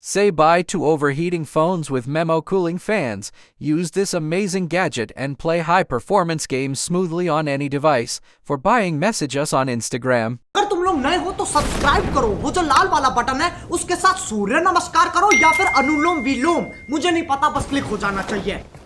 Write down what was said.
Say bye to overheating phones with Memo cooling fans. Use this amazing gadget and play high-performance games smoothly on any device. For buying, message us on Instagram. अगर तुम लोग नए हो तो subscribe करो, वो जो लाल वाला बटन है उसके साथ सूर्य नमस्कार करो या फिर अनुलोम विलोम, मुझे नहीं पता, बस क्लिक हो जाना चाहिए।